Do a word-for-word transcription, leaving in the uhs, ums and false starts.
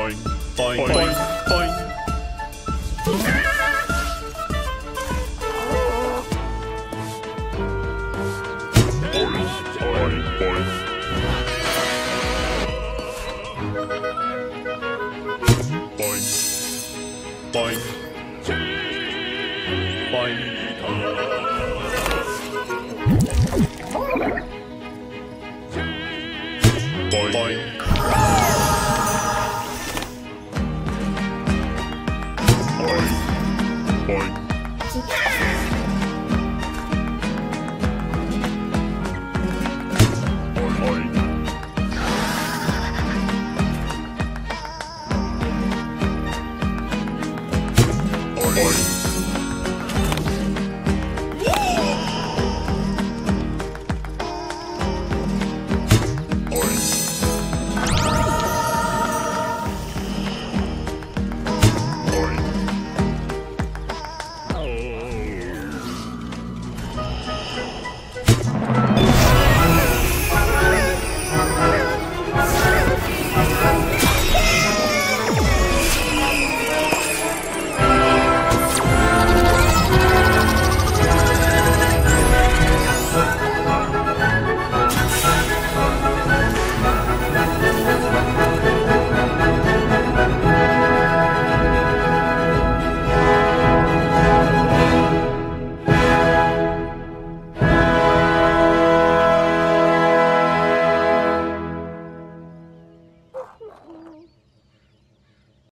Boing, boing, boing.